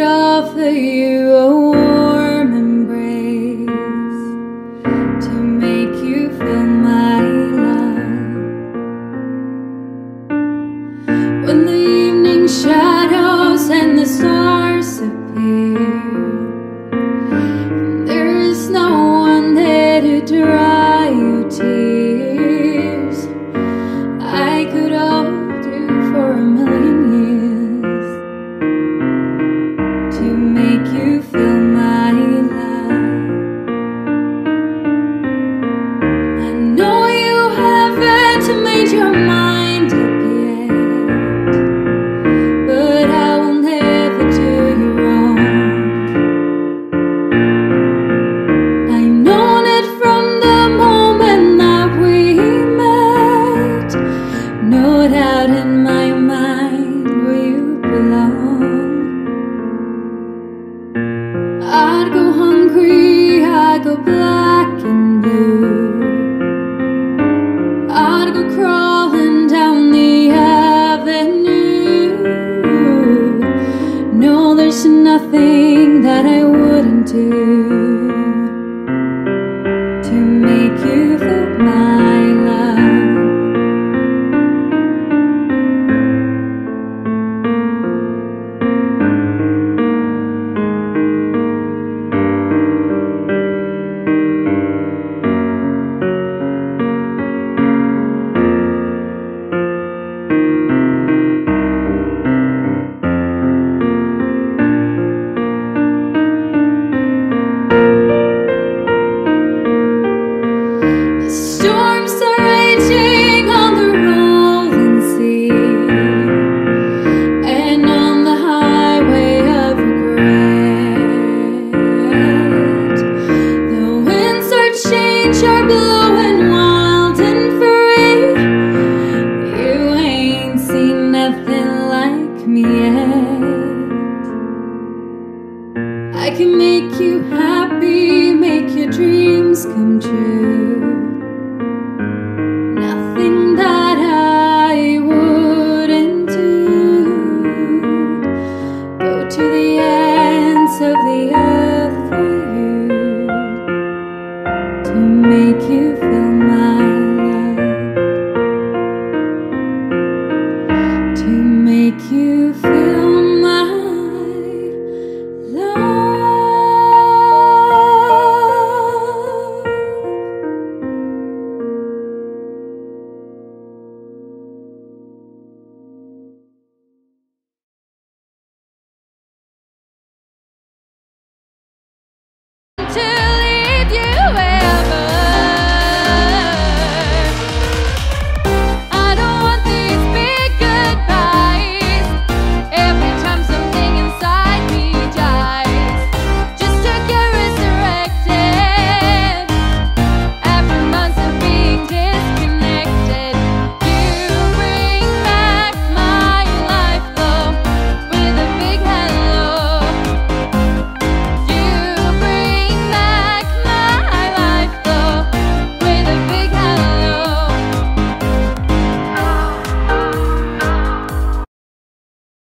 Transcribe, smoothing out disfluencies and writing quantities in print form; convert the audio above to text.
could offer you a warm embrace to make you feel my love. When the evening shadows and the stars appear, and there is no one there to dry your tears, I could hold you for a million years to make you feel my love. I know you haven't made your mind up yet, but I will never do you wrong. I've known it from the moment that we met, no doubt in my mind where you belong. I'd go hungry, I'd go black and blue, I'd go crawling down the avenue. No, there's nothing that I wouldn't do to make you feel my yet. I can make you happy, make your dreams come true.